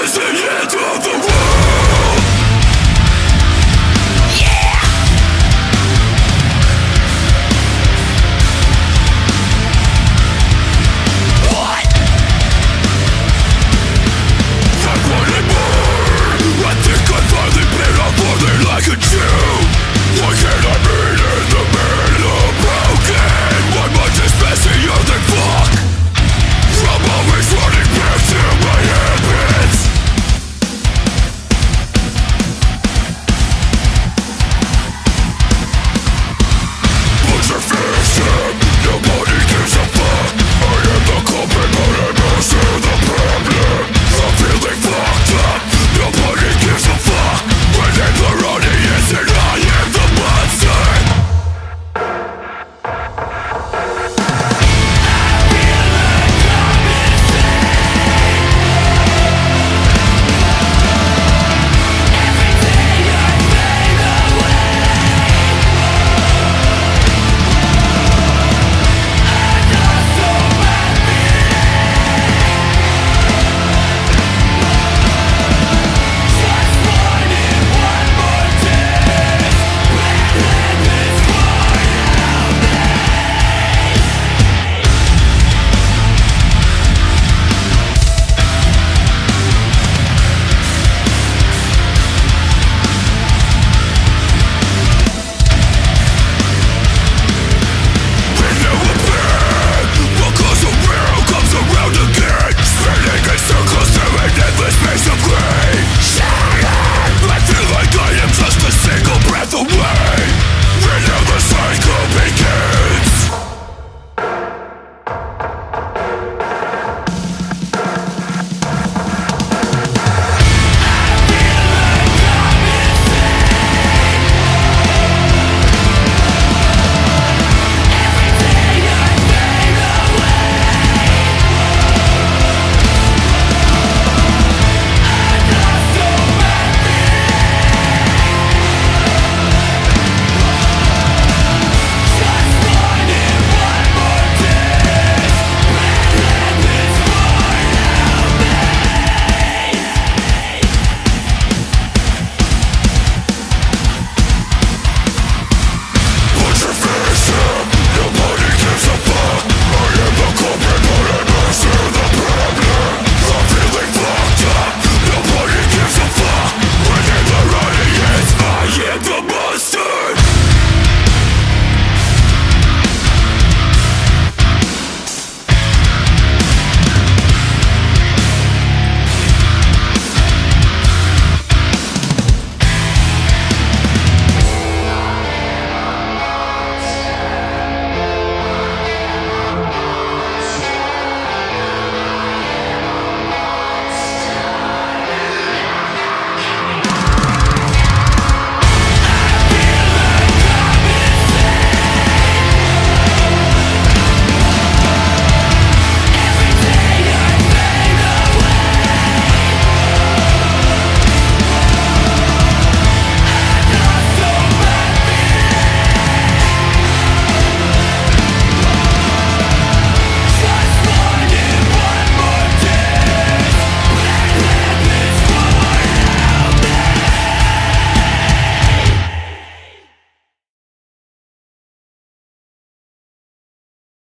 This is the end of the world.